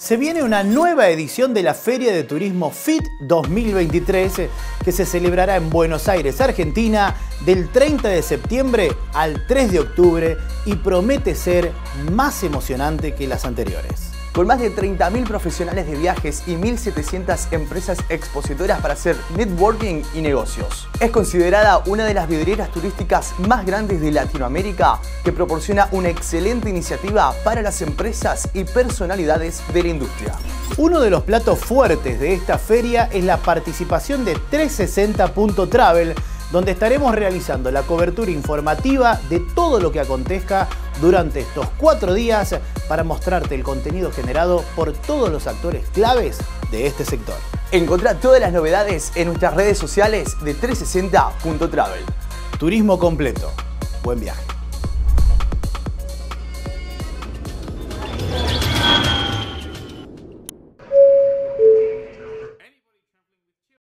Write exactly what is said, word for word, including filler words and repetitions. Se viene una nueva edición de la Feria de Turismo F I T dos mil veintitrés que se celebrará en Buenos Aires, Argentina, del treinta de septiembre al tres de octubre y promete ser más emocionante que las anteriores. Con más de treinta mil profesionales de viajes y mil setecientas empresas expositoras para hacer networking y negocios. Es considerada una de las vidrieras turísticas más grandes de Latinoamérica, que proporciona una excelente iniciativa para las empresas y personalidades de la industria. Uno de los platos fuertes de esta feria es la participación de trescientos sesenta punto travel, donde estaremos realizando la cobertura informativa de todo lo que acontezca durante estos cuatro días para mostrarte el contenido generado por todos los actores claves de este sector. Encontrá todas las novedades en nuestras redes sociales de trescientos sesenta punto travel. Turismo completo. Buen viaje.